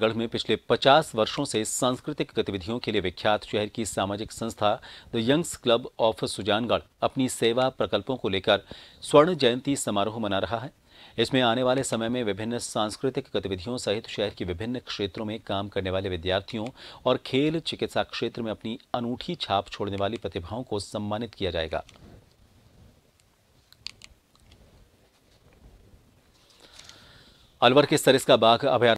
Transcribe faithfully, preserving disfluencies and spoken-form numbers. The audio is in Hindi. सुजानगढ़ में पिछले पचास वर्षों से सांस्कृतिक गतिविधियों के लिए विख्यात शहर की सामाजिक संस्था the youngs club of Sujangarh अपनी सेवा प्रकल्पों को लेकर स्वर्ण जयंती समारोह मना रहा है। इसमें आने वाले समय में विभिन्न सांस्कृतिक गतिविधियों सहित शहर के विभिन्न क्षेत्रों में काम करने वाले विद्यार्थियों और खेल चिकित्सा क्षेत्र में अपनी अनूठी छाप छोड़ने वाली प्रतिभाओं को सम्मानित किया जाएगा। अलवर के सरिस्का बाघ अभयारण्य